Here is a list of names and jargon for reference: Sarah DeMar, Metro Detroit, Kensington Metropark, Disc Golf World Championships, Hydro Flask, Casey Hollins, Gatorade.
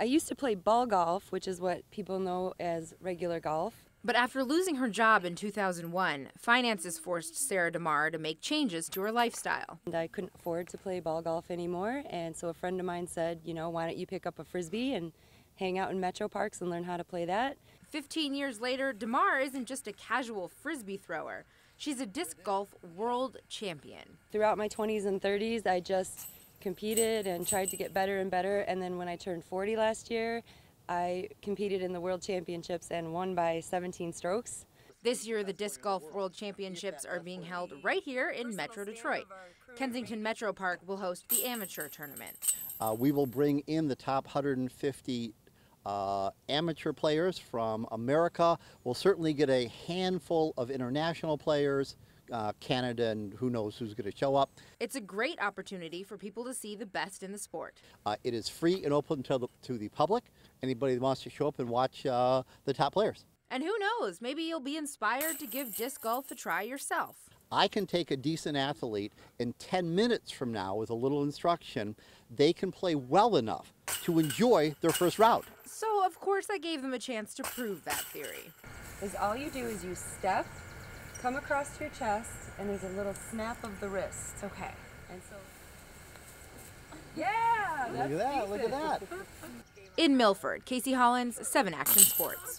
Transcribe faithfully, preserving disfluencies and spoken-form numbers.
I used to play ball golf, which is what people know as regular golf. But after losing her job in two thousand one, finances forced Sarah DeMar to make changes to her lifestyle. And I couldn't afford to play ball golf anymore, and so a friend of mine said, you know, why don't you pick up a frisbee and hang out in metro parks and learn how to play that. fifteen years later, DeMar isn't just a casual frisbee thrower. She's a disc golf world champion. Throughout my twenties and thirties, I just competed and tried to get better and better, and then when I turned forty last year, I competed in the World Championships and won by seventeen strokes. This year, the Disc Golf World Championships are being held right here in Metro Detroit. Kensington Metropark will host the amateur tournament. Uh, we will bring in the top one hundred fifty uh, amateur players from America. We'll certainly get a handful of international players. Uh, Canada, and who knows who's going to show up. It's a great opportunity for people to see the best in the sport. Uh, it is free and open to the, to the public. Anybody that wants to show up and watch uh, the top players. And who knows, maybe you'll be inspired to give disc golf a try yourself. I can take a decent athlete and ten minutes from now with a little instruction, they can play well enough to enjoy their first round. So of course I gave them a chance to prove that theory. Is all you do is you step, come across your chest, and there's a little snap of the wrist. Okay. And so, yeah! Look at that, look at that. In Milford, Casey Hollins, seven Action Sports.